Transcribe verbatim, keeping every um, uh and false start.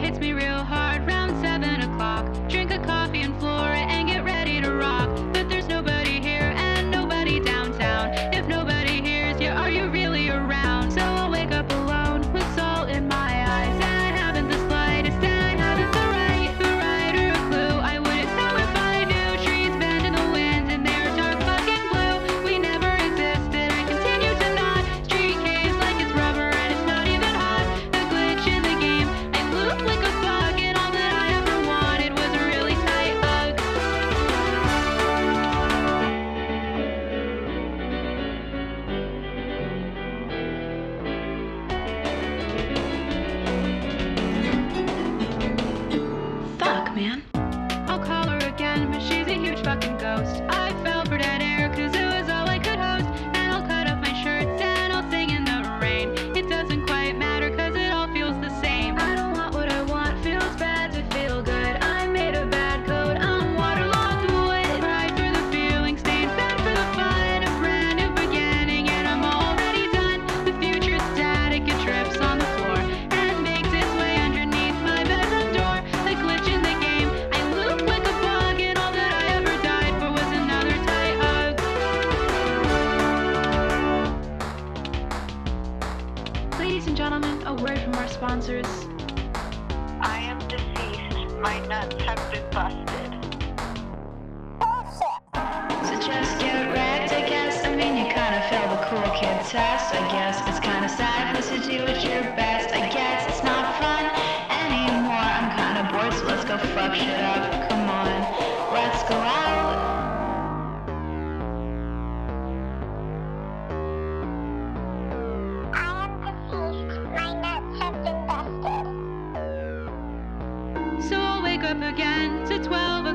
hits me real hard round seven o'clock. Drink a coffee and floor it and get ready to rock. But there's nobody here and nobody downtown. If nobody hears you, are you really around? So I'll wake up alone with salt in my eyes. And I haven't the slightest, and I haven't the right, the right or a clue. I wouldn't know if I knew. Trees bend in the wind and they're dark fucking blue. We never existed and continue to not. Street caves like it's rubber and it's not even hot. A glitch in the game, I look like a bug. And all that I ever wanted was a really tight hug. Fuck, man. I'll call her again, but she's a huge fucking ghost. I fell for dead air, cause it was all I could host. And I'll cut up my shirts and I'll sing in the rain. It doesn't quite matter, cause it all feels the same. I don't want what I want, feels bad to feel good. I made a bad code, I'm waterlogged wood. Pride for the feeling, stains bad for the fun. A brand new beginning, and I'm already done. The future's static, it drips on the floor and makes its way underneath my bedroom door. A glitch in the game, I look like a bug, and all that I ever died for was another tight hug. Ladies and gentlemen, a word from our sponsors. I am deceased. My nuts have been busted. So just get wrecked, I guess. I mean, you kinda failed the cool kid test, I guess. It's kinda sad, unless you do at your best, I guess. It's not fun anymore. I'm kinda bored, so let's go fuck shit up. Come on, let's go out. I am deceased. My nuts have been busted. So I'll wake up again to twelve